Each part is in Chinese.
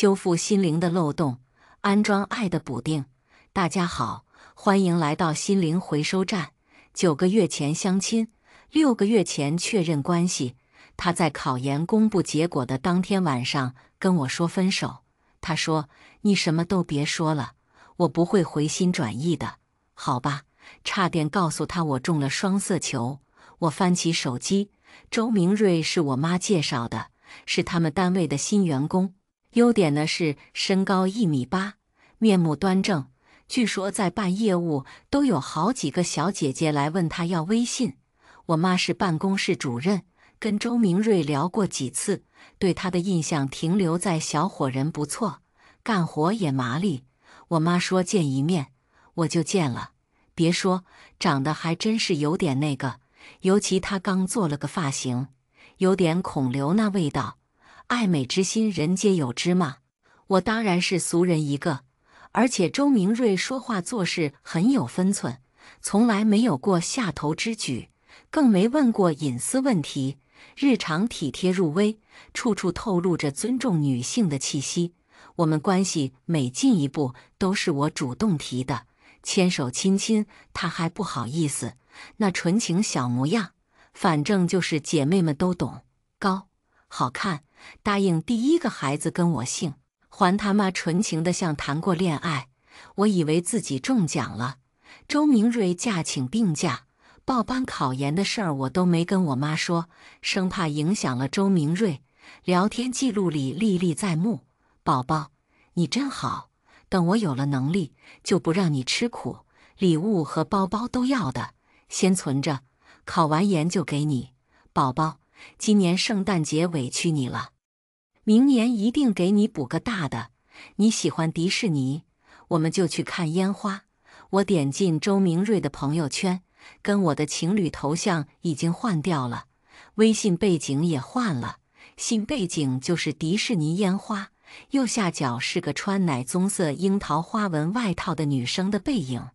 修复心灵的漏洞，安装爱的补丁。大家好，欢迎来到心灵回收站。9个月前相亲，6个月前确认关系。他在考研公布结果的当天晚上跟我说分手。他说：“你什么都别说了，我不会回心转意的。”好吧，差点告诉他我中了双色球。我翻起手机，周明瑞是我妈介绍的，是他们单位的新员工。优点呢是身高1.8米，面目端正。据说在办业务都有好几个小姐姐来问他要微信。我妈是办公室主任，跟周明瑞聊过几次，对他的印象停留在小伙人不错，干活也麻利。我妈说见一面，我就见了。别说，长得还真是有点那个，尤其他刚做了个发型，有点孔刘那味道。爱美之心，人皆有之嘛。我当然是俗人一个，而且周明瑞说话做事很有分寸，从来没有过下头之举，更没问过隐私问题，日常体贴入微，处处透露着尊重女性的气息。我们关系每进一步都是我主动提的，牵手亲亲他还不好意思，那纯情小模样，反正就是姐妹们都懂。高好看，答应第一个孩子跟我姓，还他妈纯情的像谈过恋爱。我以为自己中奖了。周明瑞假请病假，报班考研的事儿我都没跟我妈说，生怕影响了周明瑞。聊天记录里历历在目：宝宝，你真好，等我有了能力就不让你吃苦，礼物和包包都要的，先存着，考完研就给你。宝宝，今年圣诞节委屈你了，明年一定给你补个大的。你喜欢迪士尼，我们就去看烟花。我点进周明瑞的朋友圈，跟我的情侣头像已经换掉了，微信背景也换了，新背景就是迪士尼烟花，右下角是个穿奶棕色樱桃花纹外套的女生的背影。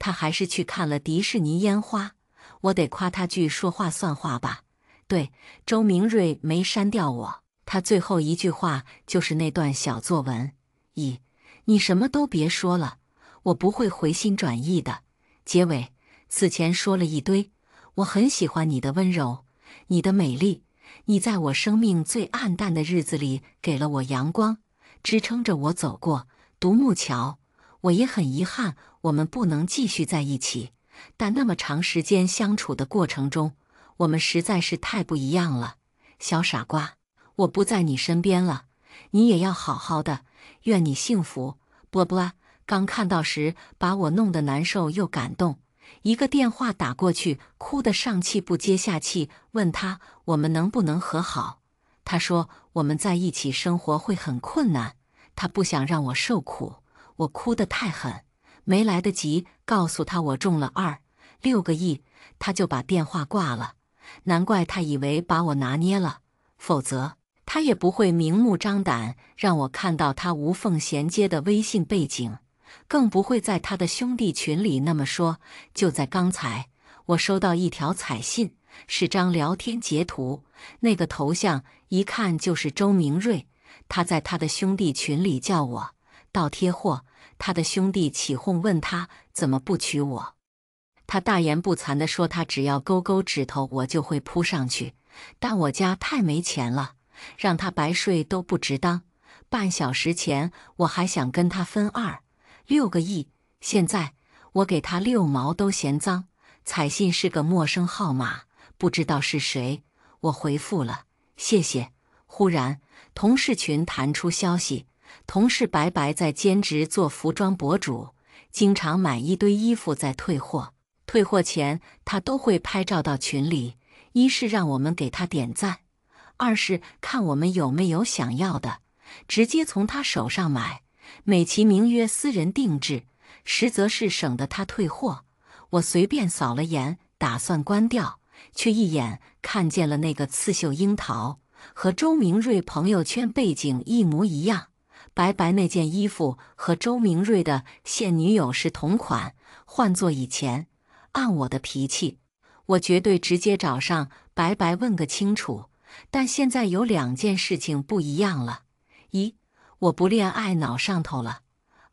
她还是去看了迪士尼烟花，我得夸她句说话算话吧。对，周明瑞没删掉我，他最后一句话就是那段小作文：一，你什么都别说了，我不会回心转意的。结尾，此前说了一堆，我很喜欢你的温柔，你的美丽，你在我生命最暗淡的日子里给了我阳光，支撑着我走过独木桥。我也很遗憾我们不能继续在一起，但那么长时间相处的过程中，我们实在是太不一样了。小傻瓜，我不在你身边了，你也要好好的，愿你幸福。波波刚看到时把我弄得难受又感动，一个电话打过去，哭得上气不接下气，问他我们能不能和好。他说我们在一起生活会很困难，他不想让我受苦。我哭得太狠，没来得及告诉他我中了26个亿，他就把电话挂了。难怪他以为把我拿捏了，否则他也不会明目张胆让我看到他无缝衔接的微信背景，更不会在他的兄弟群里那么说。就在刚才，我收到一条彩信，是张聊天截图，那个头像一看就是周明瑞。他在他的兄弟群里叫我倒贴货，他的兄弟起哄问他怎么不娶我，他大言不惭地说他只要勾勾指头我就会扑上去，但我家太没钱了，让他白睡都不值当。半小时前我还想跟他分26个亿，现在我给他6毛都嫌脏。彩信是个陌生号码，不知道是谁，我回复了谢谢。忽然同事群弹出消息，同事白白在兼职做服装博主，经常买一堆衣服再退货，退货前他都会拍照到群里，一是让我们给他点赞，二是看我们有没有想要的，直接从他手上买，美其名曰私人定制，实则是省得他退货。我随便扫了眼，打算关掉，却一眼看见了那个刺绣樱桃，和周明瑞朋友圈背景一模一样。白白那件衣服和周明瑞的现女友是同款，换做以前，按我的脾气，我绝对直接找上白白问个清楚。但现在有2件事情不一样了：一，我不恋爱脑上头了。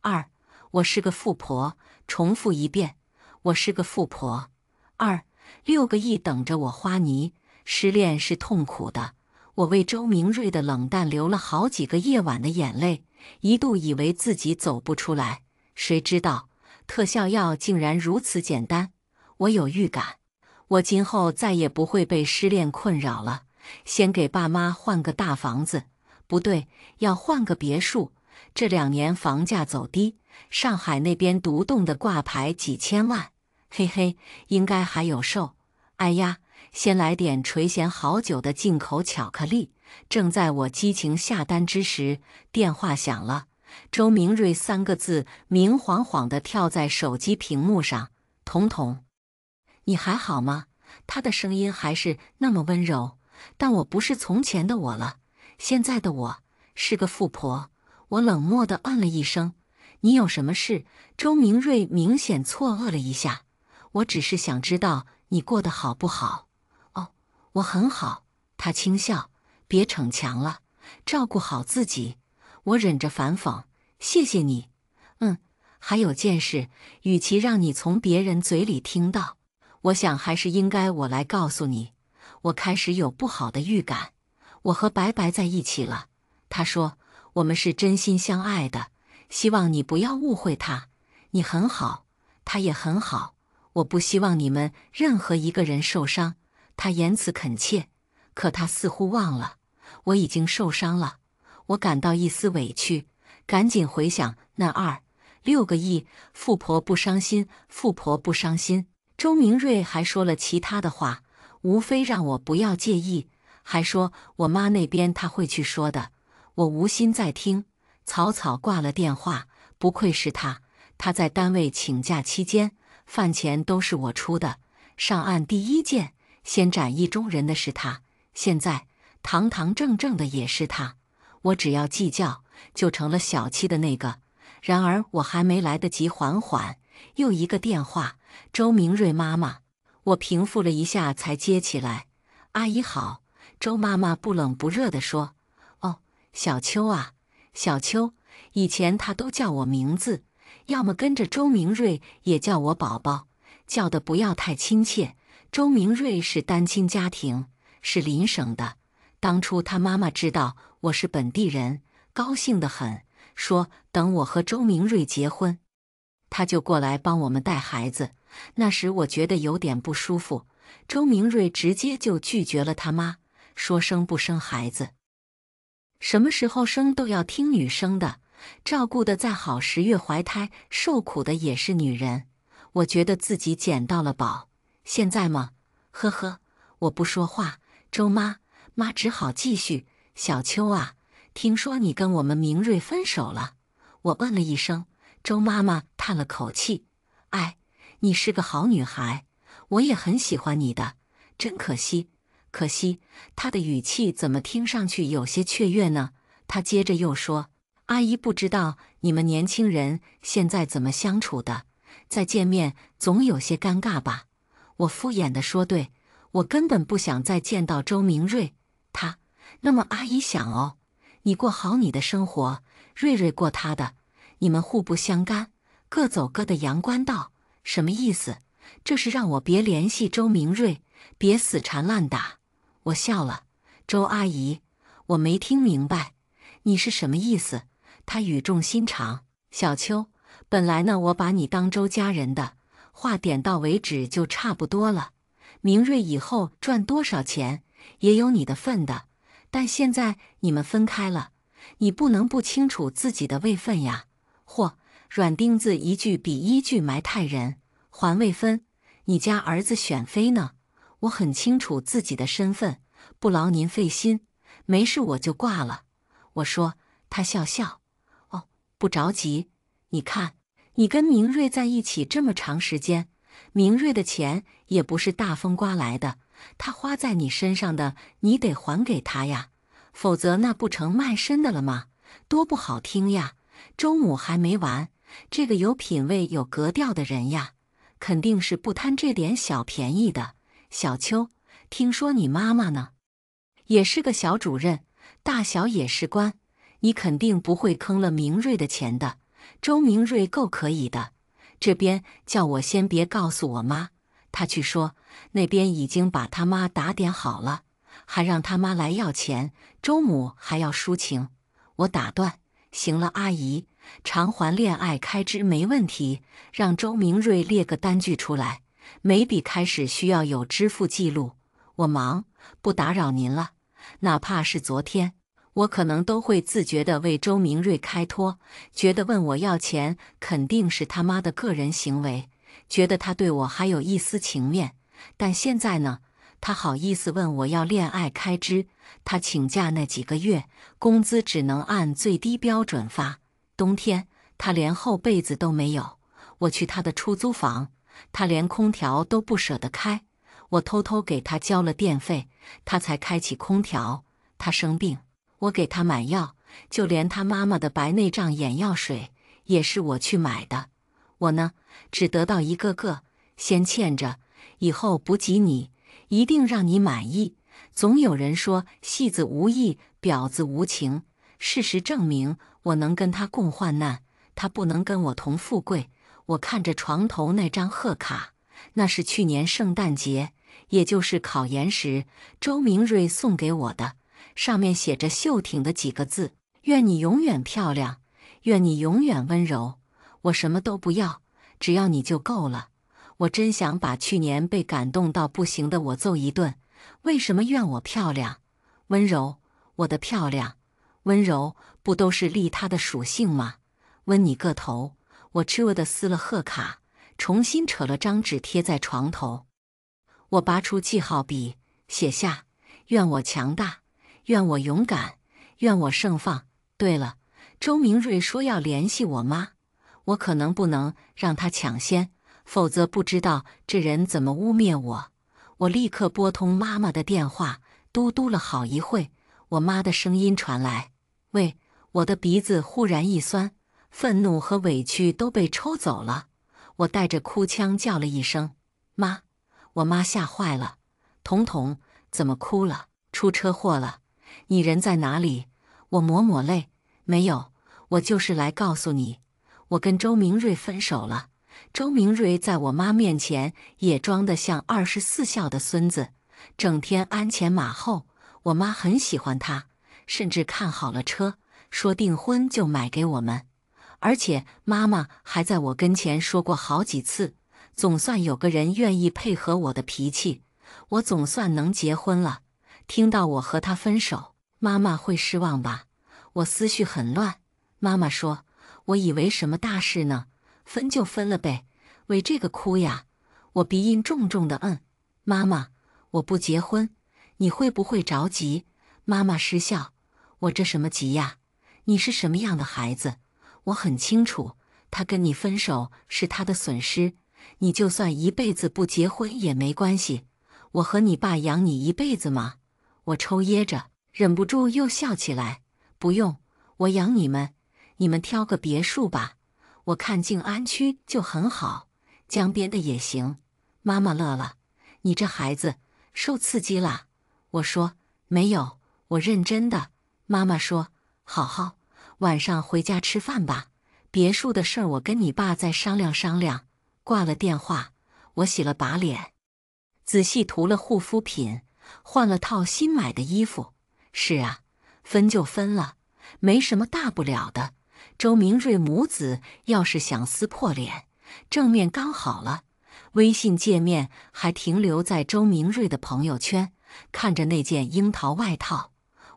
二，我是个富婆。重复一遍，我是个富婆。二，6个亿等着我花泥。失恋是痛苦的，我为周明瑞的冷淡流了好几个夜晚的眼泪，一度以为自己走不出来。谁知道特效药竟然如此简单。我有预感，我今后再也不会被失恋困扰了。先给爸妈换个大房子，不对，要换个别墅。这2年房价走低，上海那边独栋的挂牌几千万，嘿嘿，应该还有售。哎呀，先来点垂涎好久的进口巧克力。正在我激情下单之时，电话响了。周明瑞3个字明晃晃地跳在手机屏幕上。彤彤，你还好吗？他的声音还是那么温柔，但我不是从前的我了，现在的我是个富婆。我冷漠地嗯了一声。你有什么事？周明瑞明显错愕了一下。我只是想知道你过得好不好。哦，我很好。他轻笑，别逞强了，照顾好自己。我忍着反讽，谢谢你。还有件事，与其让你从别人嘴里听到，我想还是应该我来告诉你。我开始有不好的预感，我和白白在一起了。他说我们是真心相爱的，希望你不要误会他。你很好，他也很好，我不希望你们任何一个人受伤。他言辞恳切，可他似乎忘了我已经受伤了。我感到一丝委屈，赶紧回想那6个亿。富婆不伤心，富婆不伤心。周明瑞还说了其他的话，无非让我不要介意，还说我妈那边她会去说的。我无心再听，草草挂了电话。不愧是他，他在单位请假期间，饭钱都是我出的。上岸第一件先斩意中人的是他，现在堂堂正正的也是他。我只要计较，就成了小气的那个。然而我还没来得及缓缓，又一个电话。周明瑞妈妈，我平复了一下才接起来。阿姨好。周妈妈不冷不热地说。小秋啊，小秋，以前他都叫我名字，要么跟着周明瑞也叫我宝宝，叫得不要太亲切。周明瑞是单亲家庭，是邻省的。当初他妈妈知道我是本地人，高兴得很，说等我和周明瑞结婚，他就过来帮我们带孩子。那时我觉得有点不舒服，周明瑞直接就拒绝了他妈，说生不生孩子，什么时候生都要听女生的，照顾的再好，10月怀胎受苦的也是女人。我觉得自己捡到了宝。现在嘛，呵呵，我不说话。周妈只好继续。小秋啊，听说你跟我们明瑞分手了。我嗯了一声。周妈妈叹了口气，哎，你是个好女孩，我也很喜欢你的，真可惜。可惜，他的语气怎么听上去有些雀跃呢？他接着又说，阿姨不知道你们年轻人现在怎么相处的，再见面总有些尴尬吧。我敷衍地说，对，我根本不想再见到周明瑞。他，那么阿姨想哦，你过好你的生活，瑞瑞过他的，你们互不相干，各走各的阳关道。什么意思？这是让我别联系周明瑞，别死缠烂打。我笑了，周阿姨，我没听明白，你是什么意思？他语重心长，小秋，本来呢，我把你当周家人的，话点到为止就差不多了。明瑞以后赚多少钱，也有你的份的，但现在你们分开了，你不能不清楚自己的位分呀。或软钉子一句比一句埋汰人，还位分，你家儿子选妃呢。我很清楚自己的身份，不劳您费心，没事我就挂了。我说，他笑。哦，不着急，你看，你跟明瑞在一起这么长时间，明瑞的钱也不是大风刮来的，他花在你身上的，你得还给他呀，否则那不成卖身的了吗？多不好听呀！周母还没完，这个有品位有格调的人呀，肯定是不贪这点小便宜的。小秋，听说你妈妈呢，也是个小主任，大小也是官，你肯定不会坑了明瑞的钱的。周明瑞够可以的。这边叫我先别告诉我妈，他去说那边已经把他妈打点好了，还让他妈来要钱，周母还要抒情。我打断，行了，阿姨，偿还恋爱开支没问题，让周明瑞列个单据出来，每笔开始需要有支付记录。我忙，不打扰您了。哪怕是昨天，我可能都会自觉地为周明瑞开脱，觉得问我要钱肯定是他妈的个人行为，觉得他对我还有一丝情面。但现在呢，他好意思问我要恋爱开支，他请假那几个月，工资只能按最低标准发。冬天，他连厚被子都没有，我去他的出租房，他连空调都不舍得开，我偷偷给他交了电费，他才开启空调。他生病，我给他买药，就连他妈妈的白内障眼药水也是我去买的。我呢，只得到一个个先欠着，以后补给你，一定让你满意。总有人说戏子无义，婊子无情，事实证明我能跟他共患难，他不能跟我同富贵。我看着床头那张贺卡，那是去年圣诞节，也就是考研时周明瑞送给我的，上面写着秀挺的几个字，愿你永远漂亮，愿你永远温柔。我什么都不要，只要你就够了。我真想把去年被感动到不行的我揍一顿。为什么怨我漂亮温柔？我的漂亮温柔不都是利他的属性吗？温你个头！我吃味的撕了贺卡，重新扯了张纸贴在床头。我拔出记号笔，写下愿我强大，愿我勇敢，愿我盛放。对了，周明瑞说要联系我妈，我可能不能让他抢先，否则不知道这人怎么污蔑我。我立刻拨通妈妈的电话，嘟嘟了好一会，我妈的声音传来：喂。我的鼻子忽然一酸，愤怒和委屈都被抽走了。我带着哭腔叫了一声妈。我妈吓坏了，彤彤怎么哭了？出车祸了？你人在哪里？我抹抹泪，没有，我就是来告诉你，我跟周明瑞分手了。周明瑞在我妈面前也装得像24孝的孙子，整天鞍前马后，我妈很喜欢他，甚至看好了车，说订婚就买给我们。而且妈妈还在我跟前说过好几次，总算有个人愿意配合我的脾气，我总算能结婚了。听到我和他分手，妈妈会失望吧？我思绪很乱。妈妈说，我以为什么大事呢，分就分了呗，为这个哭呀？我鼻音重重的嗯。妈妈，我不结婚，你会不会着急？妈妈失笑，我这什么急呀？你是什么样的孩子？我很清楚，他跟你分手是他的损失，你就算一辈子不结婚也没关系。我和你爸养你一辈子吗？我抽噎着，忍不住又笑起来。不用，我养你们，你们挑个别墅吧，我看静安区就很好，江边的也行。妈妈乐了，你这孩子受刺激了？我说没有，我认真的。妈妈说，好好，晚上回家吃饭吧，别墅的事儿我跟你爸再商量商量。挂了电话，我洗了把脸，仔细涂了护肤品，换了套新买的衣服。是啊，分就分了，没什么大不了的。周明瑞母子要是想撕破脸，正面刚好了。微信界面还停留在周明瑞的朋友圈，看着那件樱桃外套，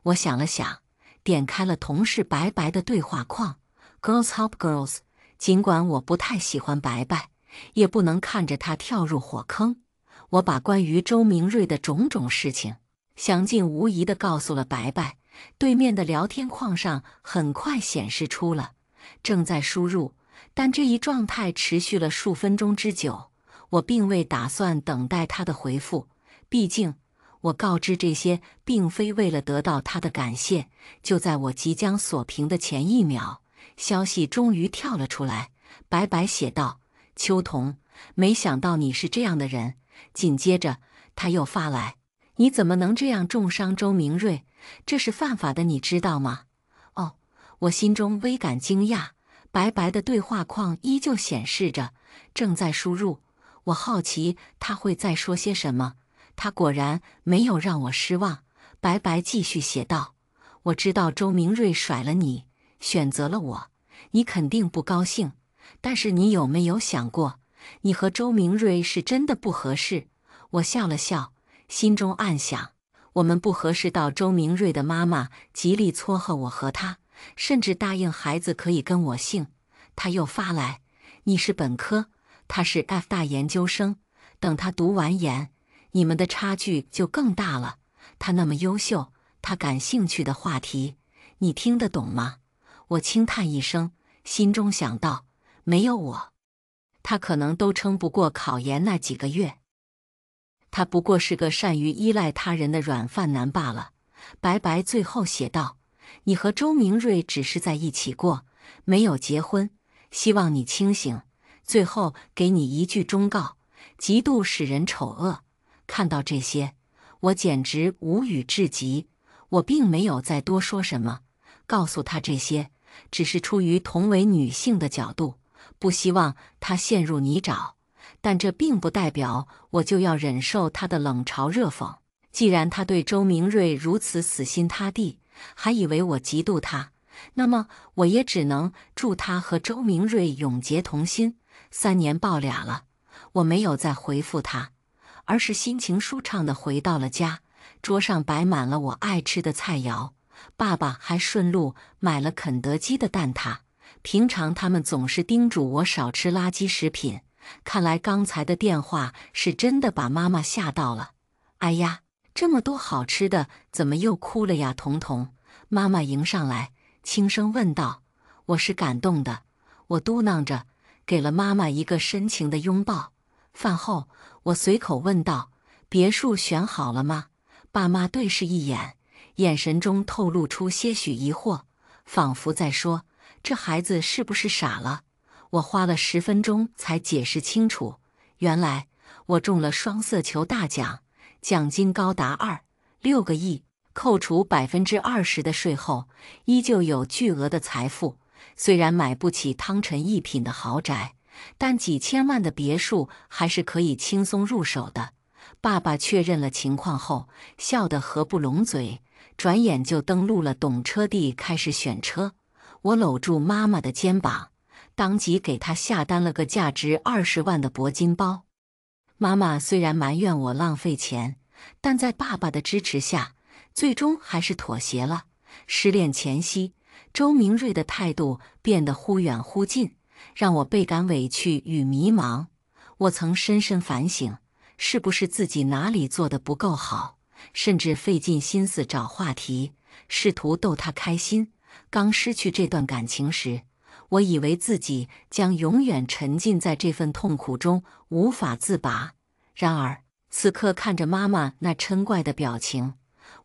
我想了想，点开了同事白白的对话框 Girls Help Girls。 尽管我不太喜欢白白，也不能看着他跳入火坑。我把关于周明瑞的种种事情详尽无疑地告诉了白白。对面的聊天框上很快显示出了正在输入，但这一状态持续了数分钟之久。我并未打算等待他的回复，毕竟我告知这些并非为了得到他的感谢。就在我即将锁屏的前一秒，消息终于跳了出来。白白写道：秋桐，没想到你是这样的人。紧接着他又发来：你怎么能这样重伤周明瑞，这是犯法的，你知道吗？哦，我心中微感惊讶，白白的对话框依旧显示着，正在输入。我好奇他会再说些什么，他果然没有让我失望。白白继续写道：“我知道周明瑞甩了你，选择了我，你肯定不高兴。但是你有没有想过，你和周明瑞是真的不合适？”我笑了笑，心中暗想：我们不合适到周明瑞的妈妈极力撮合我和他，甚至答应孩子可以跟我姓。他又发来：“你是本科。”他是 F 大研究生，等他读完研，你们的差距就更大了。他那么优秀，他感兴趣的话题，你听得懂吗？我轻叹一声，心中想到，没有我，他可能都撑不过考研那几个月。他不过是个善于依赖他人的软饭男罢了。白白最后写道：“你和周明瑞只是在一起过，没有结婚，希望你清醒。”最后给你一句忠告，极度使人丑恶。看到这些，我简直无语至极。我并没有再多说什么，告诉他这些，只是出于同为女性的角度，不希望他陷入泥沼。但这并不代表我就要忍受他的冷嘲热讽。既然他对周明瑞如此死心塌地，还以为我嫉妒他，那么我也只能祝他和周明瑞永结同心。3年抱俩了，我没有再回复他，而是心情舒畅地回到了家。桌上摆满了我爱吃的菜肴，爸爸还顺路买了肯德基的蛋挞。平常他们总是叮嘱我少吃垃圾食品，看来刚才的电话是真的把妈妈吓到了。哎呀，这么多好吃的，怎么又哭了呀？彤彤，妈妈迎上来，轻声问道。我是感动的，我嘟囔着，给了妈妈一个深情的拥抱。饭后，我随口问道：“别墅选好了吗？”爸妈对视一眼，眼神中透露出些许疑惑，仿佛在说：“这孩子是不是傻了？”我花了10分钟才解释清楚，原来我中了双色球大奖，奖金高达26个亿，扣除20%的税后，依旧有巨额的财富。虽然买不起汤臣一品的豪宅，但几千万的别墅还是可以轻松入手的。爸爸确认了情况后，笑得合不拢嘴，转眼就登陆了懂车帝，开始选车。我搂住妈妈的肩膀，当即给她下单了个价值20万的铂金包。妈妈虽然埋怨我浪费钱，但在爸爸的支持下，最终还是妥协了。失恋前夕，周明瑞的态度变得忽远忽近，让我倍感委屈与迷茫。我曾深深反省，是不是自己哪里做得不够好，甚至费尽心思找话题，试图逗他开心。刚失去这段感情时，我以为自己将永远沉浸在这份痛苦中，无法自拔。然而，此刻看着妈妈那嗔怪的表情，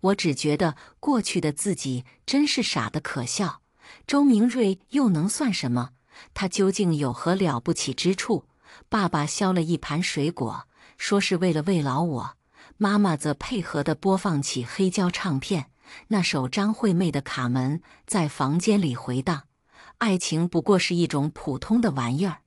我只觉得过去的自己真是傻得可笑。周明瑞又能算什么？他究竟有何了不起之处？爸爸削了一盘水果，说是为了慰劳我。妈妈则配合地播放起黑胶唱片，那首张惠妹的《卡门》在房间里回荡。爱情不过是一种普通的玩意儿，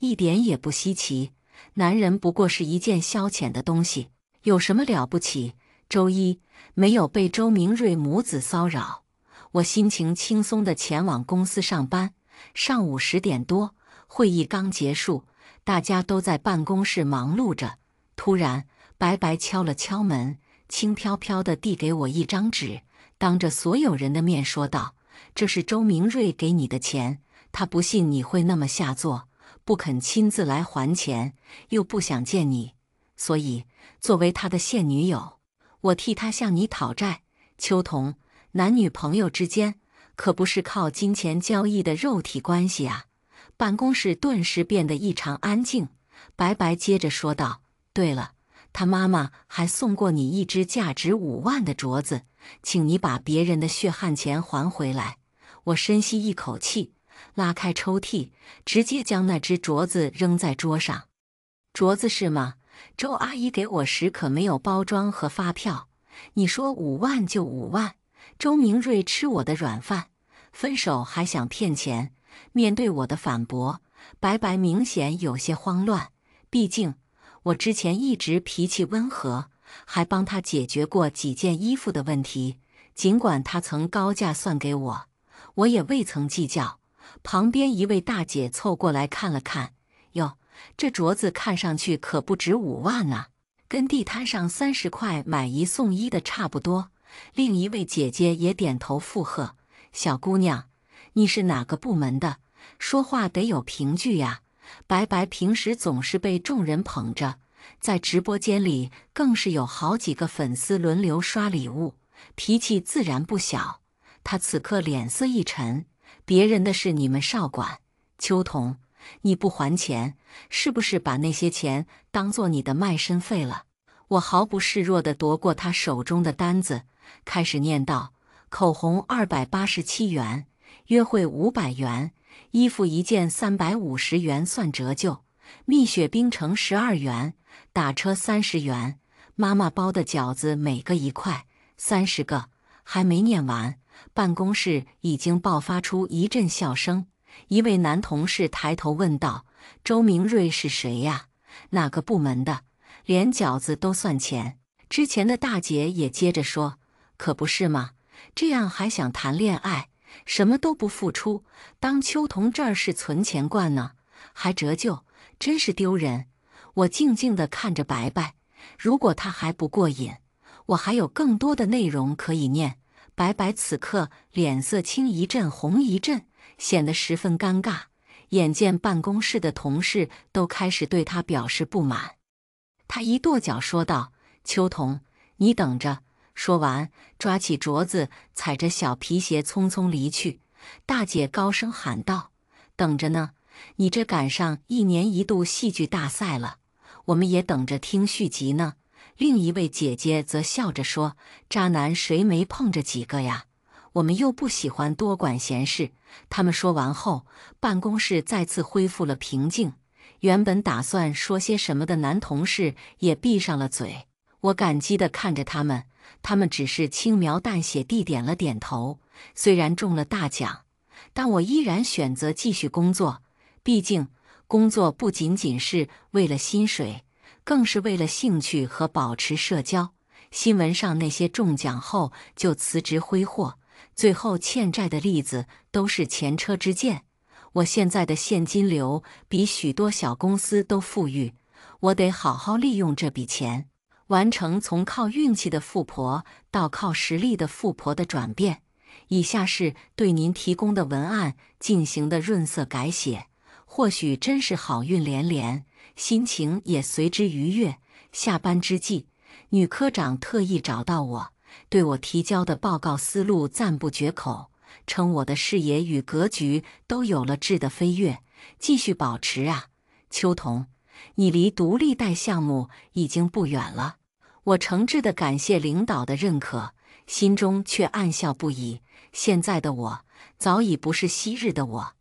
一点也不稀奇。男人不过是一件消遣的东西，有什么了不起？周一没有被周明瑞母子骚扰，我心情轻松地前往公司上班。上午10点多，会议刚结束，大家都在办公室忙碌着。突然，白白敲了敲门，轻飘飘地递给我一张纸，当着所有人的面说道：“这是周明瑞给你的钱，他不信你会那么下作，不肯亲自来还钱，又不想见你，所以作为他的现女友，我替他向你讨债。秋桐，男女朋友之间可不是靠金钱交易的肉体关系啊。”办公室顿时变得异常安静。白白接着说道：“对了，他妈妈还送过你一只价值5万的镯子，请你把别人的血汗钱还回来。”我深吸一口气，拉开抽屉，直接将那只镯子扔在桌上。镯子是吗？周阿姨给我时可没有包装和发票，你说5万就5万，周明瑞吃我的软饭，分手还想骗钱。面对我的反驳，白白明显有些慌乱。毕竟我之前一直脾气温和，还帮他解决过几件衣服的问题。尽管他曾高价算给我，我也未曾计较。旁边一位大姐凑过来看了看，哟，这镯子看上去可不止5万啊，跟地摊上30块买一送一的差不多。另一位姐姐也点头附和：“小姑娘，你是哪个部门的？说话得有凭据呀。”白白平时总是被众人捧着，在直播间里更是有好几个粉丝轮流刷礼物，脾气自然不小。他此刻脸色一沉：“别人的事你们少管，秋桐，你不还钱，是不是把那些钱当做你的卖身费了？”我毫不示弱地夺过他手中的单子，开始念叨：口红287元，约会500元，衣服一件350元算折旧，蜜雪冰城12元，打车30元，妈妈包的饺子每个1块，30个。还没念完，办公室已经爆发出一阵笑声。一位男同事抬头问道：“周明瑞是谁呀？哪个部门的？连饺子都算钱？”之前的大姐也接着说：“可不是嘛，这样还想谈恋爱？什么都不付出，当秋桐这儿是存钱罐呢，还折旧，真是丢人。”我静静地看着白白，如果他还不过瘾，我还有更多的内容可以念。白白此刻脸色青一阵红一阵，显得十分尴尬。眼见办公室的同事都开始对他表示不满，他一跺脚说道：“秋桐，你等着！”说完，抓起镯子，踩着小皮鞋匆匆离去。大姐高声喊道：“等着呢！你这赶上1年一度戏剧大赛了，我们也等着听续集呢。”另一位姐姐则笑着说：“渣男谁没碰着几个呀？我们又不喜欢多管闲事。”他们说完后，办公室再次恢复了平静。原本打算说些什么的男同事也闭上了嘴。我感激地看着他们，他们只是轻描淡写地点了点头。虽然中了大奖，但我依然选择继续工作。毕竟，工作不仅仅是为了薪水，更是为了兴趣和保持社交。新闻上那些中奖后就辞职挥霍，最后欠债的例子都是前车之鉴。我现在的现金流比许多小公司都富裕，我得好好利用这笔钱，完成从靠运气的富婆到靠实力的富婆的转变。以下是对您提供的文案进行的润色改写，或许真是好运连连，心情也随之愉悦。下班之际，女科长特意找到我，对我提交的报告思路赞不绝口，称我的视野与格局都有了质的飞跃。继续保持啊，秋桐，你离独立贷项目已经不远了。我诚挚地感谢领导的认可，心中却暗笑不已。现在的我早已不是昔日的我，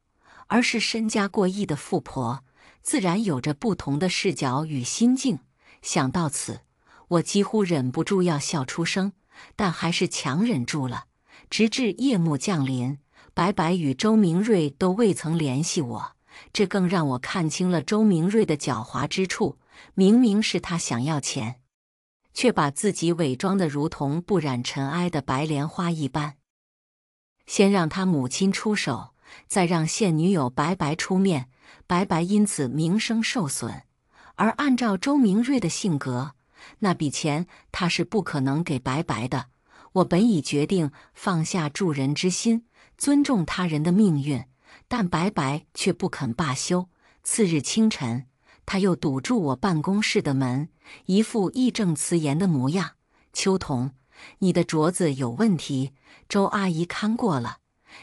而是身家过亿的富婆，自然有着不同的视角与心境。想到此，我几乎忍不住要笑出声，但还是强忍住了。直至夜幕降临，白白与周明瑞都未曾联系我，这更让我看清了周明瑞的狡猾之处。明明是他想要钱，却把自己伪装得如同不染尘埃的白莲花一般。先让他母亲出手，再让现女友白白出面，白白因此名声受损。而按照周明瑞的性格，那笔钱他是不可能给白白的。我本已决定放下助人之心，尊重他人的命运，但白白却不肯罢休。次日清晨，他又堵住我办公室的门，一副义正辞严的模样：“秋桐，你的镯子有问题，周阿姨看过了，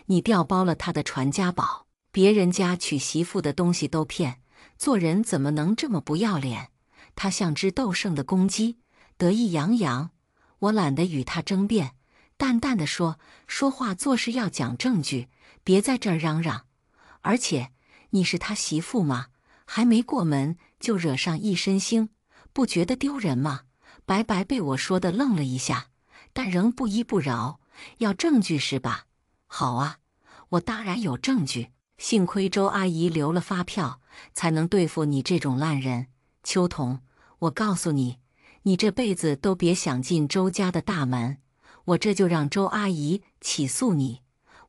你调包了她的传家宝。别人家娶媳妇的东西都骗，做人怎么能这么不要脸？”他像只斗胜的公鸡，得意洋洋。我懒得与他争辩，淡淡的说：“说话做事要讲证据，别在这儿嚷嚷。而且，你是他媳妇吗？还没过门就惹上一身腥，不觉得丢人吗？”白白被我说的愣了一下，但仍不依不饶：“要证据是吧？好啊，我当然有证据。幸亏周阿姨留了发票，才能对付你这种烂人。秋桐，我告诉你，你这辈子都别想进周家的大门。我这就让周阿姨起诉你。”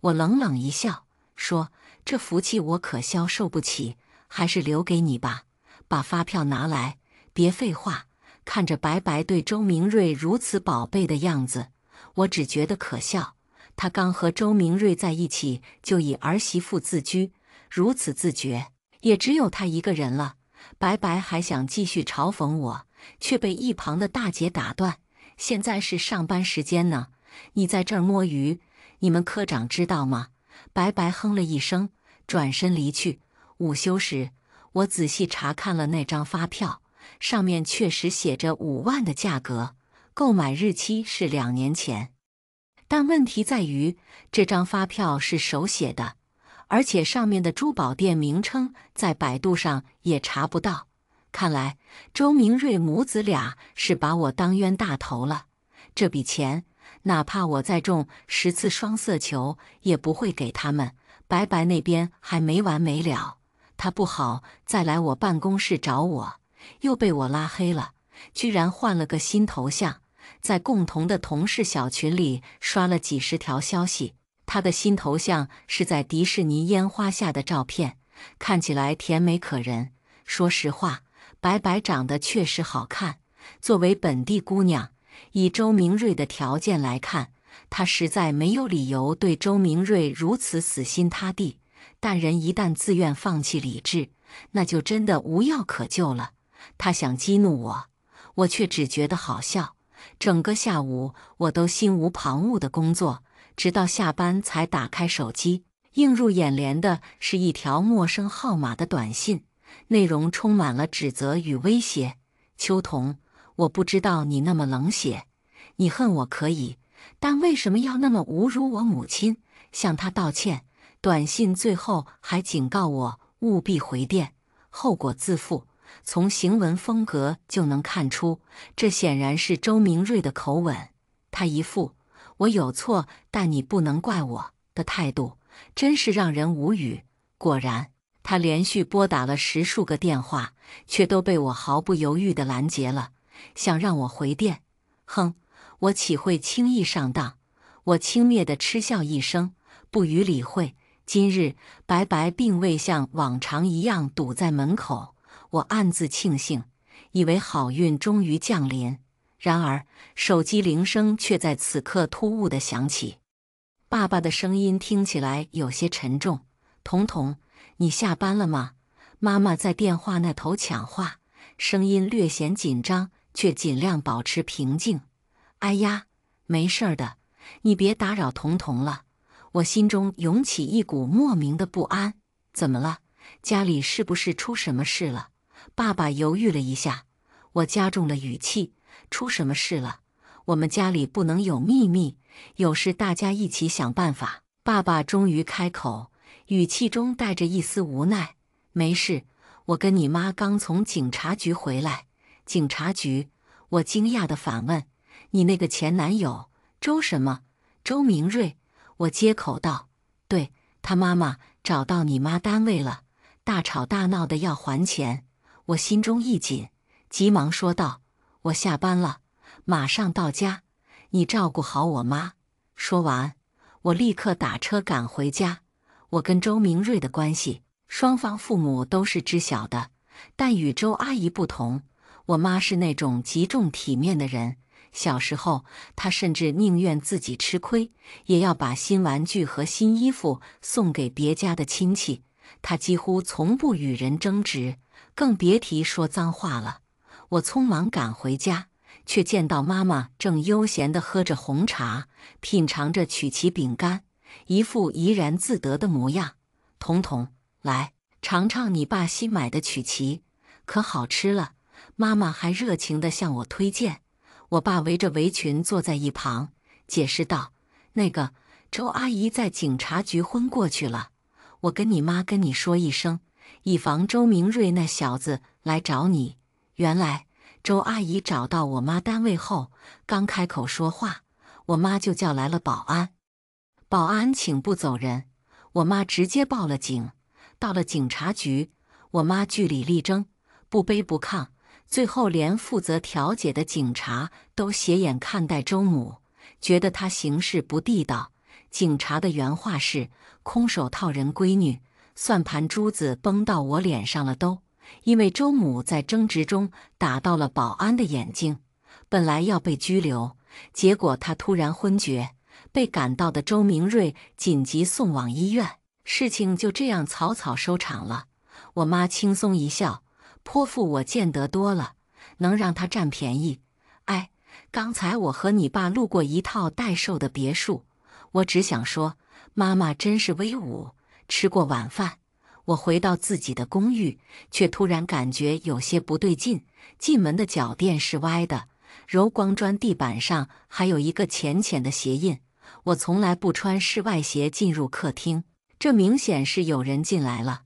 我冷冷一笑，说：“这福气我可消受不起，还是留给你吧。把发票拿来，别废话。”看着白白对周明瑞如此宝贝的样子，我只觉得可笑。他刚和周明瑞在一起，就以儿媳妇自居，如此自觉，也只有他一个人了。白白还想继续嘲讽我，却被一旁的大姐打断：“现在是上班时间呢，你在这儿摸鱼，你们科长知道吗？”白白哼了一声，转身离去。午休时，我仔细查看了那张发票，上面确实写着5万的价格，购买日期是2年前。但问题在于，这张发票是手写的，而且上面的珠宝店名称在百度上也查不到。看来周明瑞母子俩是把我当冤大头了。这笔钱，哪怕我再中10次双色球，也不会给他们。白白那边还没完没了，他不好再来我办公室找我，又被我拉黑了，居然换了个新头像。在共同的同事小群里刷了几10条消息，他的新头像是在迪士尼烟花下的照片，看起来甜美可人。说实话，白白长得确实好看，作为本地姑娘，以周明瑞的条件来看，她实在没有理由对周明瑞如此死心塌地。但人一旦自愿放弃理智，那就真的无药可救了。他想激怒我，我却只觉得好笑。整个下午我都心无旁骛的工作，直到下班才打开手机，映入眼帘的是一条陌生号码的短信，内容充满了指责与威胁。秋桐，我不知道你那么冷血，你恨我可以，但为什么要那么侮辱我母亲？向她道歉。短信最后还警告我务必回电，后果自负。从行文风格就能看出，这显然是周明瑞的口吻。他一副我有错，但你不能怪我的态度，真是让人无语。果然，他连续拨打了10数个电话，却都被我毫不犹豫地拦截了，想让我回电。哼，我岂会轻易上当？我轻蔑地嗤笑一声，不予理会。今日，白白并未像往常一样堵在门口。我暗自庆幸，以为好运终于降临。然而，手机铃声却在此刻突兀地响起。爸爸的声音听起来有些沉重：“彤彤，你下班了吗？妈妈在电话那头抢话。”声音略显紧张，却尽量保持平静。“哎呀，没事的，你别打扰彤彤了。”我心中涌起一股莫名的不安。怎么了？家里是不是出什么事了？爸爸犹豫了一下，我加重了语气：“出什么事了？我们家里不能有秘密，有事大家一起想办法。”爸爸终于开口，语气中带着一丝无奈：“没事，我跟你妈刚从警察局回来。”警察局？我惊讶地反问：“你那个前男友，周什么？”“周明瑞。”我接口道：“对，他妈妈找到你妈单位了，大吵大闹的要还钱。”我心中一紧，急忙说道：“我下班了，马上到家，你照顾好我妈。”说完，我立刻打车赶回家。我跟周明瑞的关系，双方父母都是知晓的，但与周阿姨不同，我妈是那种极重体面的人。小时候，她甚至宁愿自己吃亏，也要把新玩具和新衣服送给别家的亲戚。他几乎从不与人争执，更别提说脏话了。我匆忙赶回家，却见到妈妈正悠闲地喝着红茶，品尝着曲奇饼干，一副怡然自得的模样。“彤彤，来尝尝你爸新买的曲奇，可好吃了。”妈妈还热情地向我推荐。我爸围着围裙坐在一旁，解释道：“那个，周阿姨在警察局昏过去了。我跟你妈跟你说一声，以防周明瑞那小子来找你。”原来，周阿姨找到我妈单位后，刚开口说话，我妈就叫来了保安。保安请不走人。我妈直接报了警。到了警察局，我妈据理力争，不卑不亢，最后连负责调解的警察都斜眼看待周母，觉得她行事不地道。警察的原话是：“空手套人闺女，算盘珠子崩到我脸上了都。”因为周母在争执中打到了保安的眼睛，本来要被拘留，结果她突然昏厥，被赶到的周明瑞紧急送往医院。事情就这样草草收场了。我妈轻松一笑，泼妇我见得多了，能让她占便宜。哎，刚才我和你爸路过一套待售的别墅，我只想说，妈妈真是威武。吃过晚饭，我回到自己的公寓，却突然感觉有些不对劲。进门的脚垫是歪的，柔光砖地板上还有一个浅浅的鞋印。我从来不穿室外鞋进入客厅，这明显是有人进来了。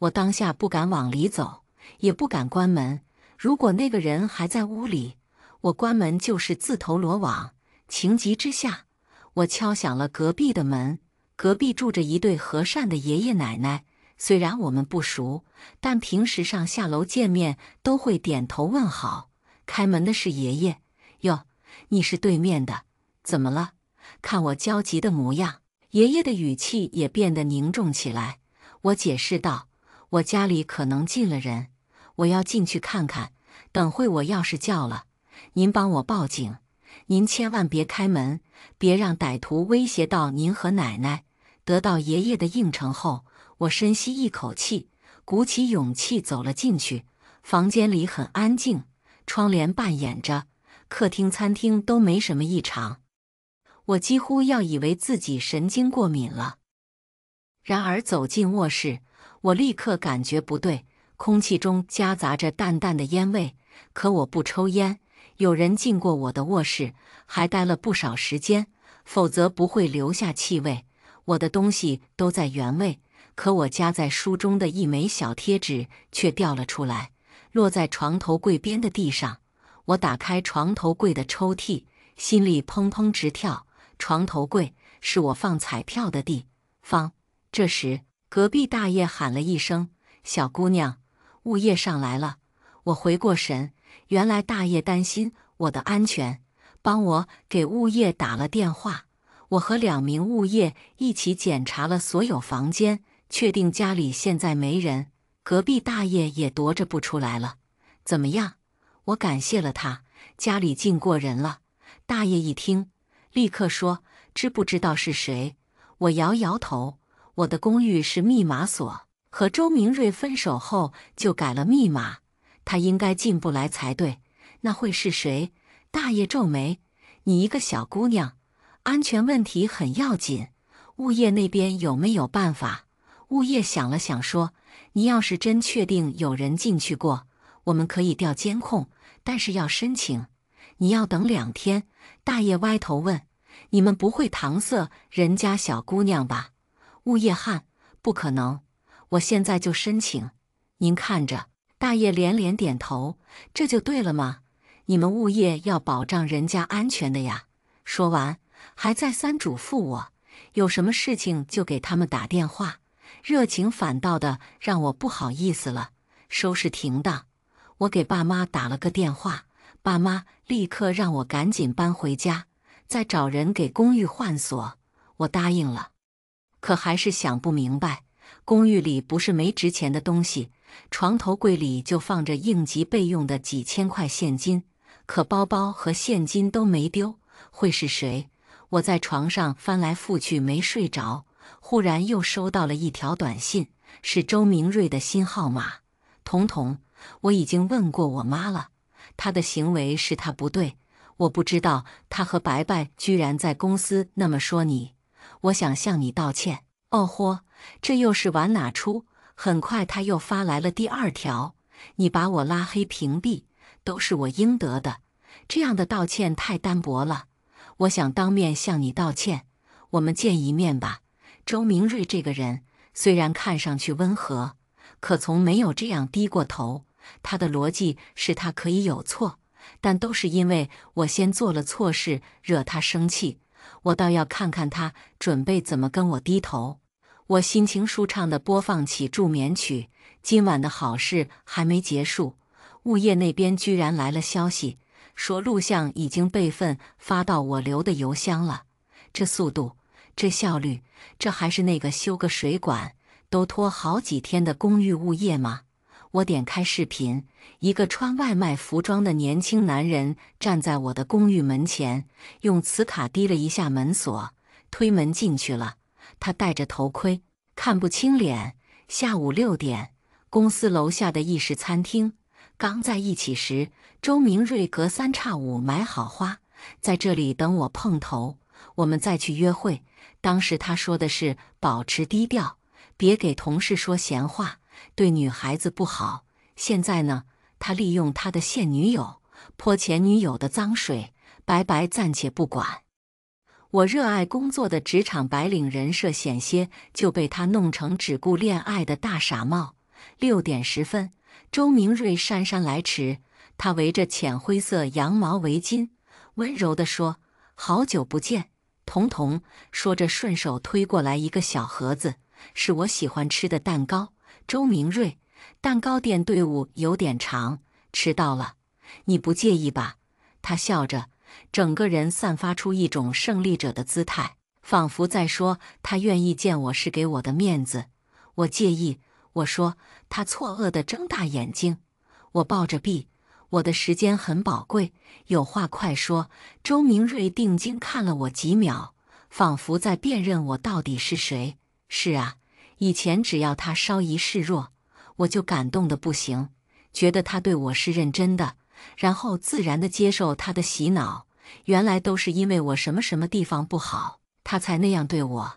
我当下不敢往里走，也不敢关门。如果那个人还在屋里，我关门就是自投罗网。情急之下，我敲响了隔壁的门。隔壁住着一对和善的爷爷奶奶。虽然我们不熟，但平时上下楼见面都会点头问好。开门的是爷爷，哟，你是对面的，怎么了？看我焦急的模样，爷爷的语气也变得凝重起来。我解释道，我家里可能进了人，我要进去看看，等会我要是叫了，您帮我报警，您千万别开门，别让歹徒威胁到您和奶奶。得到爷爷的应承后，我深吸一口气，鼓起勇气走了进去。房间里很安静，窗帘半掩着，客厅餐厅都没什么异常。我几乎要以为自己神经过敏了。然而走进卧室，我立刻感觉不对，空气中夹杂着淡淡的烟味。可我不抽烟，有人进过我的卧室，还待了不少时间，否则不会留下气味。我的东西都在原位，可我夹在书中的一枚小贴纸却掉了出来，落在床头柜边的地上。我打开床头柜的抽屉，心里砰砰直跳。床头柜是我放彩票的地方。这时隔壁大爷喊了一声：“小姑娘，物业上来了。”我回过神，原来大爷担心我的安全，帮我给物业打了电话。我和2名物业一起检查了所有房间，确定家里现在没人，隔壁大爷也踱着步出来了。怎么样？我感谢了他，家里进过人了。大爷一听，立刻说：“知不知道是谁？”我摇摇头，我的公寓是密码锁，和周明瑞分手后就改了密码，他应该进不来才对。那会是谁？大爷皱眉：“你一个小姑娘，安全问题很要紧，物业那边有没有办法？”物业想了想说：“你要是真确定有人进去过，我们可以调监控，但是要申请，你要等2天。”大爷歪头问：“你们不会搪塞人家小姑娘吧？”物业汗：“不可能，我现在就申请，您看着。”大爷连连点头：“这就对了吗？你们物业要保障人家安全的呀。”说完还再三嘱咐我，有什么事情就给他们打电话。热情反倒的让我不好意思了。收拾停当，我给爸妈打了个电话，爸妈立刻让我赶紧搬回家，再找人给公寓换锁。我答应了，可还是想不明白，公寓里不是没值钱的东西，床头柜里就放着应急备用的几千块现金，可包包和现金都没丢。会是谁？我在床上翻来覆去没睡着，忽然又收到了一条短信，是周明瑞的新号码。彤彤，我已经问过我妈了，她的行为是她不对，我不知道她和白白居然在公司那么说你，我想向你道歉。哦豁，这又是玩哪出？很快她又发来了第2条，你把我拉黑屏蔽，都是我应得的，这样的道歉太单薄了，我想当面向你道歉，我们见一面吧。周明瑞这个人虽然看上去温和，可从没有这样低过头。他的逻辑是他可以有错，但都是因为我先做了错事，惹他生气。我倒要看看他准备怎么跟我低头。我心情舒畅地播放起助眠曲。今晚的好事还没结束，物业那边居然来了消息，说录像已经备份发到我留的邮箱了。这速度，这效率，这还是那个修个水管都拖好几天的公寓物业吗？我点开视频，一个穿外卖服装的年轻男人站在我的公寓门前，用磁卡滴了一下门锁，推门进去了。他戴着头盔，看不清脸。下午6点，公司楼下的意式餐厅。刚在一起时，周明瑞隔三差五买好花，在这里等我碰头，我们再去约会。当时他说的是保持低调，别给同事说闲话，对女孩子不好。现在呢，他利用他的现女友泼前女友的脏水，白白暂且不管。我热爱工作的职场白领人设险些就被他弄成只顾恋爱的大傻帽。6点10分，周明瑞姗姗来迟，他围着浅灰色羊毛围巾，温柔地说：“好久不见，彤彤。”说着顺手推过来一个小盒子，是我喜欢吃的蛋糕。周明瑞，蛋糕店队伍有点长，迟到了，你不介意吧？他笑着，整个人散发出一种胜利者的姿态，仿佛在说他愿意见我是给我的面子。我介意，我说。他错愕地睁大眼睛，我抱着臂，我的时间很宝贵，有话快说。周明瑞定睛看了我几秒，仿佛在辨认我到底是谁。是啊，以前只要他稍一示弱，我就感动得不行，觉得他对我是认真的，然后自然地接受他的洗脑。原来都是因为我什么地方不好，他才那样对我。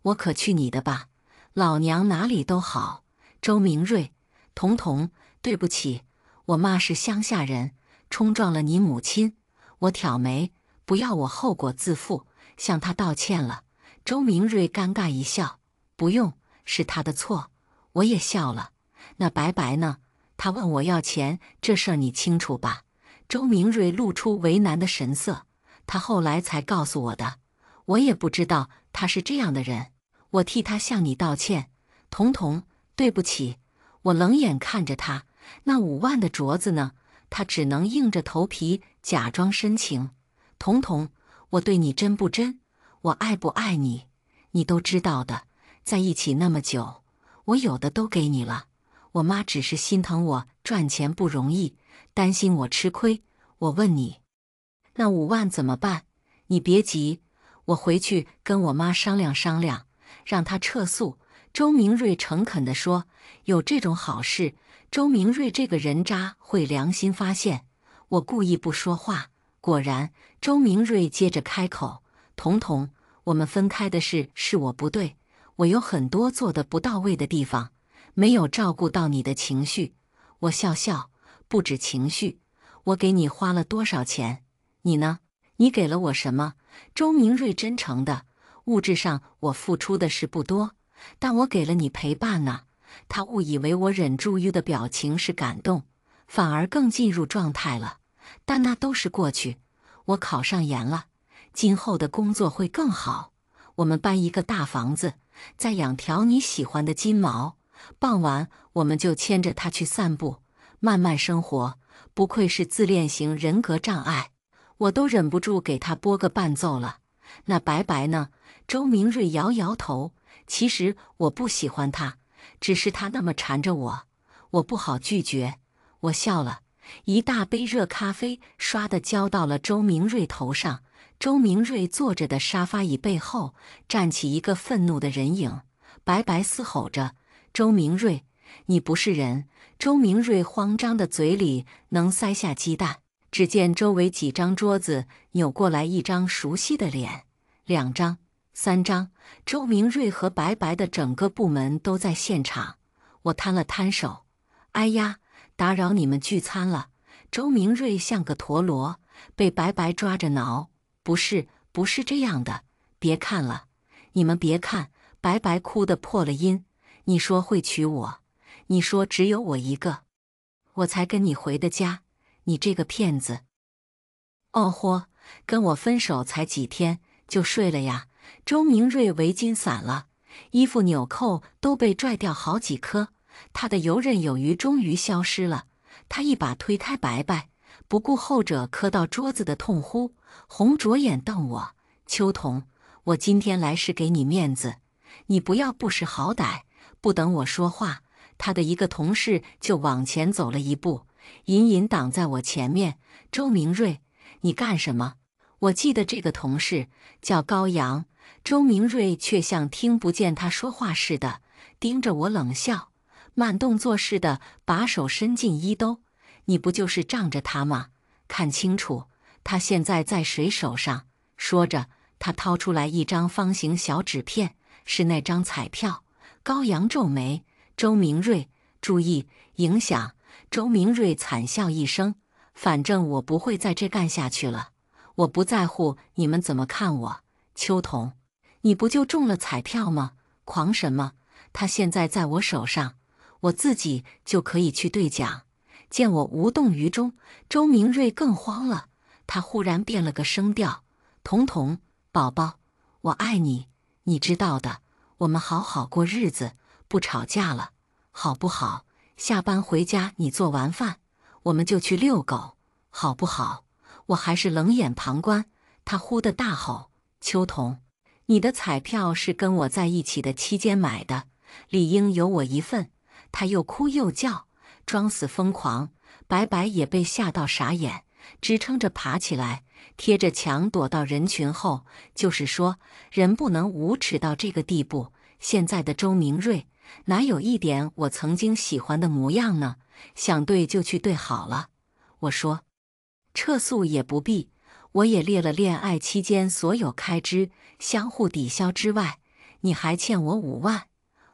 我可去你的吧，老娘哪里都好。周明瑞，彤彤，对不起，我妈是乡下人，冲撞了你母亲。我挑眉，不要我后果自负，向他道歉了。周明瑞尴尬一笑，不用。是他的错，我也笑了。那白白呢？他问我要钱，这事儿你清楚吧？周明瑞露出为难的神色，他后来才告诉我的，我也不知道他是这样的人。我替他向你道歉，彤彤，对不起。我冷眼看着他，那5万的镯子呢？他只能硬着头皮假装深情。彤彤，我对你真不真，我爱不爱你，你都知道的。在一起那么久，我有的都给你了。我妈只是心疼我赚钱不容易，担心我吃亏。我问你，那5万怎么办？你别急，我回去跟我妈商量商量，让她撤诉。周明瑞诚恳地说：“有这种好事。”周明瑞这个人渣会良心发现。我故意不说话，果然，周明瑞接着开口：“彤彤，我们分开的事是我不对。我有很多做得不到位的地方，没有照顾到你的情绪。”我笑笑，不止情绪，我给你花了多少钱？你呢？你给了我什么？周明瑞真诚的，物质上我付出的是不多，但我给了你陪伴呢。他误以为我忍住欲的表情是感动，反而更进入状态了。但那都是过去，我考上研了，今后的工作会更好，我们搬一个大房子，再养条你喜欢的金毛。傍晚我们就牵着它去散步，慢慢生活。不愧是自恋型人格障碍，我都忍不住给它播个伴奏了。那白白呢？周明瑞摇摇头，其实我不喜欢他，只是他那么缠着我，我不好拒绝。我笑了，一大杯热咖啡刷的浇到了周明瑞头上。周明瑞坐着的沙发椅背后站起一个愤怒的人影，白白嘶吼着：“周明瑞，你不是人！”周明瑞慌张的嘴里能塞下鸡蛋。只见周围几张桌子扭过来一张熟悉的脸，2张、3张，周明瑞和白白的整个部门都在现场。我摊了摊手：“哎呀，打扰你们聚餐了。”周明瑞像个陀螺，被白白抓着挠。不是这样的，别看了，你们别看。白白哭得破了音，你说会娶我，你说只有我一个，我才跟你回的家，你这个骗子。哦豁，跟我分手才几天就睡了呀？周明瑞围巾散了，衣服纽扣都被拽掉好几颗，他的游刃有余终于消失了。他一把推开白白，不顾后者磕到桌子的痛呼，红着眼瞪我：“秋桐，我今天来是给你面子，你不要不识好歹。”不等我说话，他的一个同事就往前走了一步，隐隐挡在我前面。“周明瑞，你干什么？”我记得这个同事叫高阳，周明瑞却像听不见他说话似的，盯着我冷笑，慢动作似的把手伸进衣兜：“你不就是仗着他吗？看清楚，他现在在谁手上？”说着，他掏出来一张方形小纸片，是那张彩票。高阳皱眉：“周明瑞，注意影响。”周明瑞惨笑一声：“反正我不会在这干下去了。我不在乎你们怎么看我。秋桐，你不就中了彩票吗？狂什么？他现在在我手上，我自己就可以去兑奖。”见我无动于衷，周明瑞更慌了。他忽然变了个声调：“彤彤，宝宝，我爱你，你知道的。我们好好过日子，不吵架了，好不好？下班回家你做完饭，我们就去遛狗，好不好？”我还是冷眼旁观。他忽地大吼：“秋桐，你的彩票是跟我在一起的期间买的，理应有我一份。”他又哭又叫，装死疯狂。白白也被吓到傻眼，支撑着爬起来，贴着墙躲到人群后。就是说，人不能无耻到这个地步。现在的周明瑞哪有一点我曾经喜欢的模样呢？想对就去对好了。我说：“撤诉也不必。”我也列了恋爱期间所有开支相互抵消之外，你还欠我5万。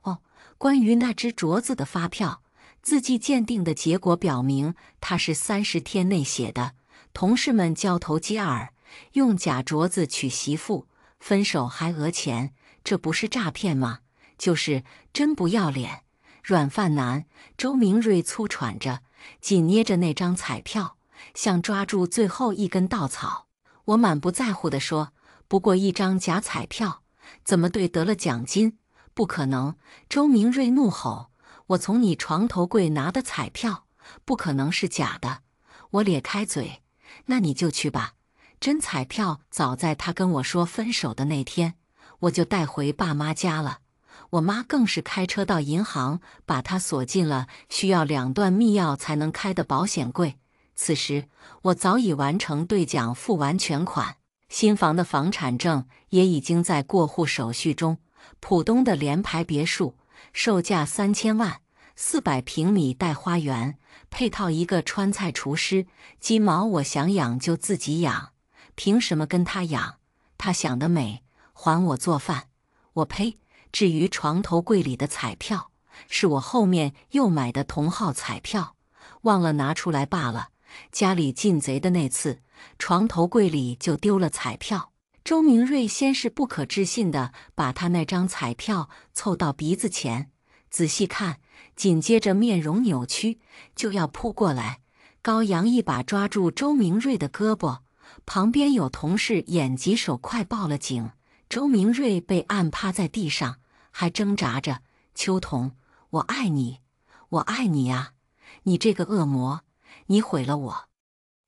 哦，关于那只镯子的发票，字迹鉴定的结果表明它是30天内写的。同事们交头接耳，用假镯子娶媳妇，分手还讹钱，这不是诈骗吗？就是真不要脸。软饭男周明瑞粗喘着，紧捏着那张彩票，像抓住最后一根稻草。我满不在乎地说：“不过一张假彩票，怎么对得了奖金？不可能！”周明瑞怒吼：“我从你床头柜拿的彩票，不可能是假的！”我咧开嘴：“那你就去吧。”真彩票早在他跟我说分手的那天，我就带回爸妈家了。我妈更是开车到银行，把他锁进了需要2段密钥才能开的保险柜。此时我早已完成兑奖，付完全款，新房的房产证也已经在过户手续中。浦东的联排别墅，售价3000万，400平米带花园，配套一个川菜厨师。鸡毛我想养就自己养，凭什么跟他养？他想得美，还我做饭。我呸！至于床头柜里的彩票，是我后面又买的同号彩票，忘了拿出来罢了。家里进贼的那次，床头柜里就丢了彩票。周明瑞先是不可置信地把他那张彩票凑到鼻子前仔细看，紧接着面容扭曲，就要扑过来。高阳一把抓住周明瑞的胳膊，旁边有同事眼疾手快报了警。周明瑞被按趴在地上，还挣扎着：“秋桐，我爱你，我爱你呀！你这个恶魔，你毁了我！”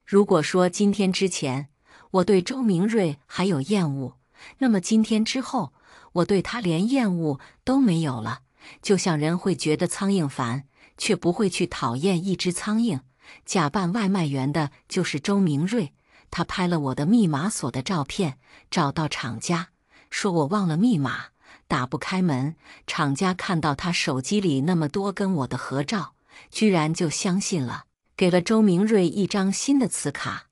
如果说今天之前我对周明瑞还有厌恶，那么今天之后，我对他连厌恶都没有了。就像人会觉得苍蝇烦，却不会去讨厌一只苍蝇。假扮外卖员的就是周明瑞，他拍了我的密码锁的照片，找到厂家，说我忘了密码，打不开门。厂家看到他手机里那么多跟我的合照，居然就相信了，给了周明瑞一张新的磁卡。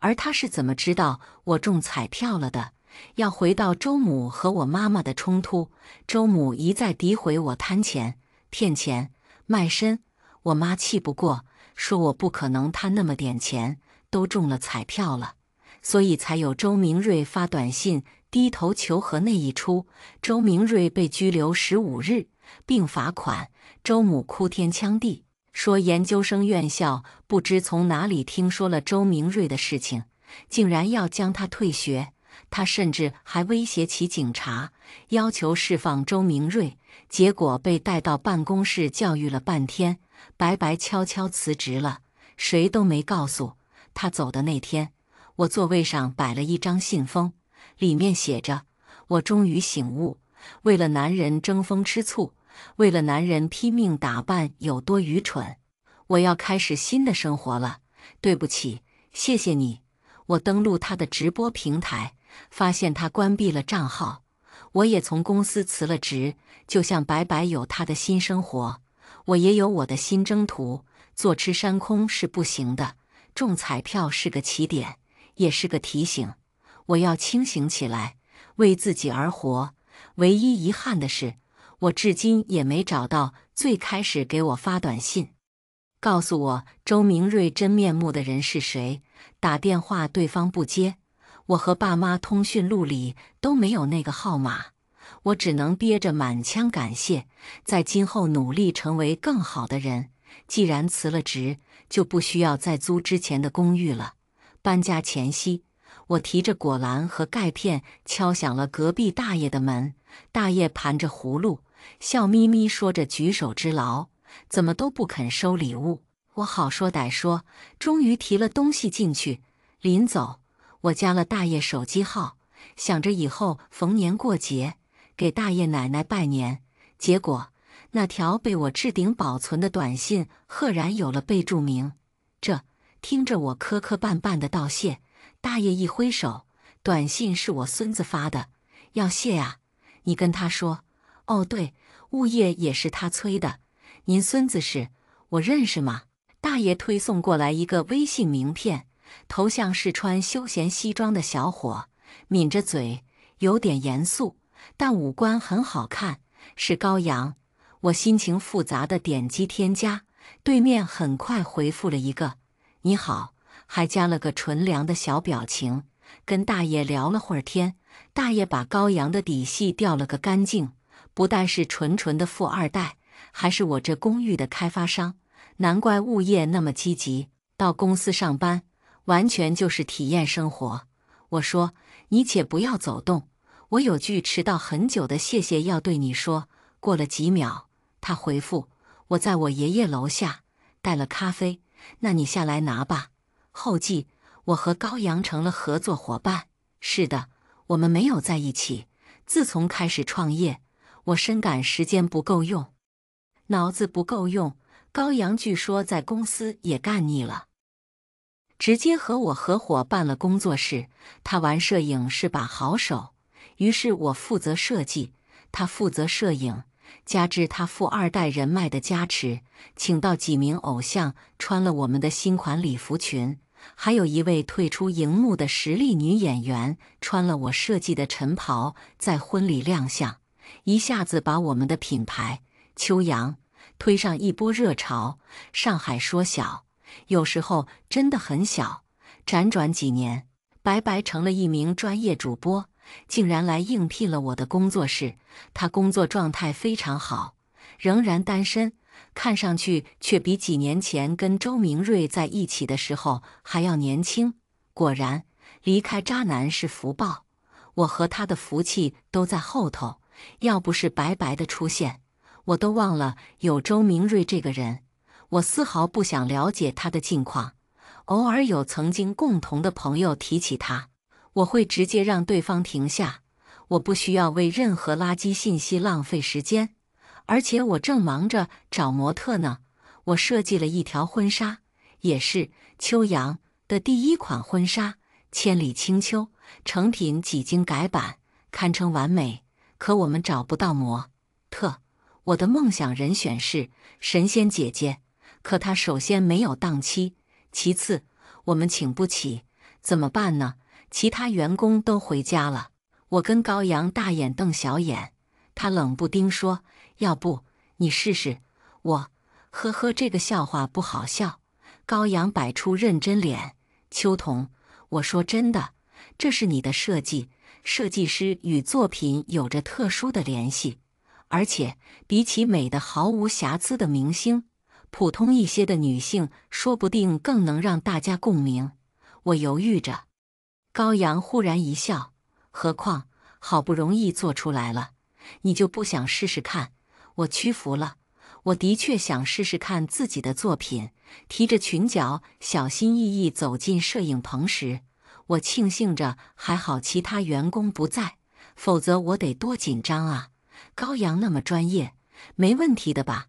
而他是怎么知道我中彩票了的？要回到周母和我妈妈的冲突，周母一再诋毁我贪钱、骗钱、卖身。我妈气不过，说我不可能贪那么点钱，都中了彩票了，所以才有周明瑞发短信低头求和那一出。周明瑞被拘留15日，并罚款。周母哭天抢地，说研究生院校不知从哪里听说了周明瑞的事情，竟然要将他退学。他甚至还威胁起警察，要求释放周明瑞，结果被带到办公室教育了半天，白白悄悄辞职了，谁都没告诉。他走的那天，我座位上摆了一张信封，里面写着：“我终于醒悟，为了男人争风吃醋，为了男人拼命打扮有多愚蠢。我要开始新的生活了，对不起，谢谢你。”我登录他的直播平台，发现他关闭了账号。我也从公司辞了职，就像白白有他的新生活，我也有我的新征途。坐吃山空是不行的，中彩票是个起点，也是个提醒。我要清醒起来，为自己而活。唯一遗憾的是，我至今也没找到最开始给我发短信告诉我周明瑞真面目的人是谁。打电话对方不接，我和爸妈通讯录里都没有那个号码，我只能憋着满腔感谢，在今后努力成为更好的人。既然辞了职，就不需要再租之前的公寓了。搬家前夕，我提着果篮和钙片敲响了隔壁大爷的门。大爷盘着葫芦，笑眯眯说着举手之劳，怎么都不肯收礼物。我好说歹说，终于提了东西进去。临走，我加了大爷手机号，想着以后逢年过节给大爷奶奶拜年。结果那条被我置顶保存的短信赫然有了备注名。听着我磕磕绊绊的道谢，大爷一挥手，短信是我孙子发的，要谢啊，你跟他说。哦对，物业也是他催的。您孙子是我认识吗？大爷推送过来一个微信名片，头像是穿休闲西装的小伙，抿着嘴，有点严肃，但五官很好看，是高阳。我心情复杂的点击添加，对面很快回复了一个你好，还加了个纯良的小表情。跟大爷聊了会儿天，大爷把高阳的底细掉了个干净，不但是纯的富二代，还是我这公寓的开发商，难怪物业那么积极。到公司上班，完全就是体验生活。我说，你且不要走动，我有句迟到很久的谢谢要对你说。过了几秒，他回复，我在我爷爷楼下，带了咖啡，那你下来拿吧。后记，我和高阳成了合作伙伴。是的，我们没有在一起。自从开始创业，我深感时间不够用，脑子不够用。高阳据说在公司也干腻了，直接和我合伙办了工作室。他玩摄影是把好手，于是我负责设计，他负责摄影，加之他富二代人脉的加持，请到几名偶像穿了我们的新款礼服裙，还有一位退出荧幕的实力女演员穿了我设计的晨袍在婚礼亮相，一下子把我们的品牌秋阳推上一波热潮。上海说小，有时候真的很小。辗转几年，白白成了一名专业主播，竟然来应聘了我的工作室。他工作状态非常好，仍然单身，看上去却比几年前跟周明瑞在一起的时候还要年轻。果然，离开渣男是福报，我和他的福气都在后头。要不是白白的出现，我都忘了有周明瑞这个人。我丝毫不想了解他的近况，偶尔有曾经共同的朋友提起他，我会直接让对方停下。我不需要为任何垃圾信息浪费时间，而且我正忙着找模特呢。我设计了一条婚纱，也是秋阳的第一款婚纱，千里清秋，成品几经改版，堪称完美。可我们找不到模特，我的梦想人选是神仙姐姐，可她首先没有档期，其次我们请不起，怎么办呢？其他员工都回家了，我跟高阳大眼瞪小眼，他冷不丁说，要不你试试。我呵呵，这个笑话不好笑。高阳摆出认真脸，秋桐，我说真的，这是你的设计，设计师与作品有着特殊的联系，而且比起美的毫无瑕疵的明星，普通一些的女性说不定更能让大家共鸣。我犹豫着，高阳忽然一笑，何况好不容易做出来了，你就不想试试看？我屈服了。我的确想试试看自己的作品。提着裙角，小心翼翼走进摄影棚时，我庆幸着还好其他员工不在，否则我得多紧张啊！高阳那么专业，没问题的吧？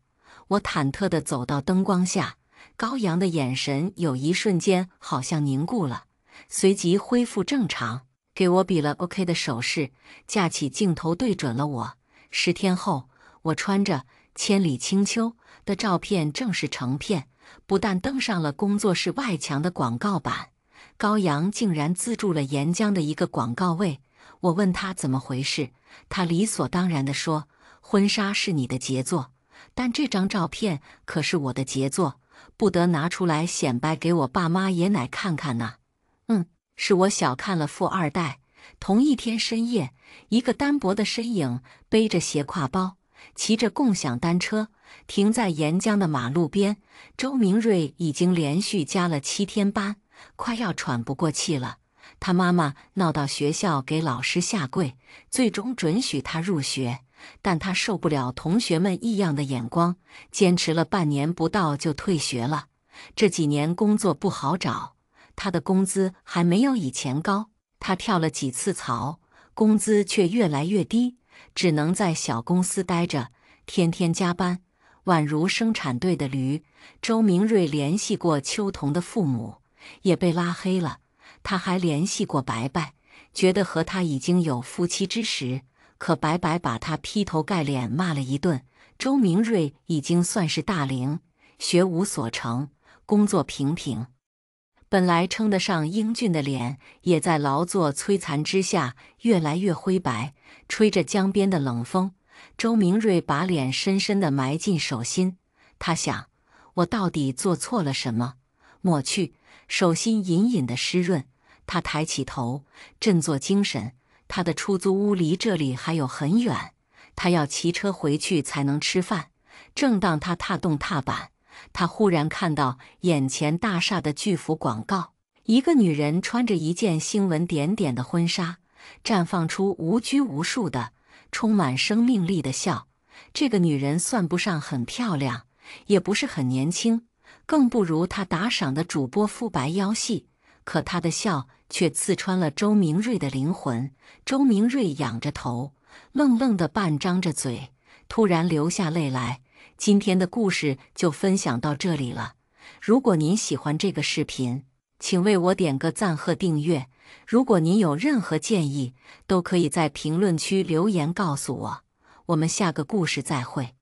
我忐忑地走到灯光下，高阳的眼神有一瞬间好像凝固了，随即恢复正常，给我比了 OK 的手势，架起镜头对准了我。10天后，我穿着《千里清秋》的照片正式成片，不但登上了工作室外墙的广告板，高阳竟然资助了沿江的一个广告位。我问他怎么回事，他理所当然地说：“婚纱是你的杰作，但这张照片可是我的杰作，不得拿出来显摆给我爸妈爷奶看看呐。”是我小看了富二代。同一天深夜，一个单薄的身影背着斜挎包，骑着共享单车停在沿江的马路边。周明瑞已经连续加了7天班，快要喘不过气了。他妈妈闹到学校给老师下跪，最终准许他入学，但他受不了同学们异样的眼光，坚持了半年不到就退学了。这几年工作不好找，他的工资还没有以前高，他跳了几次槽，工资却越来越低，只能在小公司待着，天天加班，宛如生产队的驴。周明瑞联系过秋桐的父母，也被拉黑了。他还联系过白白，觉得和他已经有夫妻之实，可白白把他劈头盖脸骂了一顿。周明瑞已经算是大龄，学无所成，工作平平，本来称得上英俊的脸也在劳作摧残之下越来越灰白。吹着江边的冷风，周明瑞把脸深深地埋进手心。他想，我到底做错了什么？抹去，手心隐隐的湿润。他抬起头，振作精神。他的出租屋离这里还有很远，他要骑车回去才能吃饭。正当他踏动踏板，他忽然看到眼前大厦的巨幅广告，一个女人穿着一件星纹点点的婚纱，绽放出无拘无束的、充满生命力的笑。这个女人算不上很漂亮，也不是很年轻，更不如她打赏的主播肤白腰细，可她的笑却刺穿了周明瑞的灵魂。周明瑞仰着头，愣愣地半张着嘴，突然流下泪来。今天的故事就分享到这里了。如果您喜欢这个视频，请为我点个赞和订阅。如果您有任何建议，都可以在评论区留言告诉我。我们下个故事再会。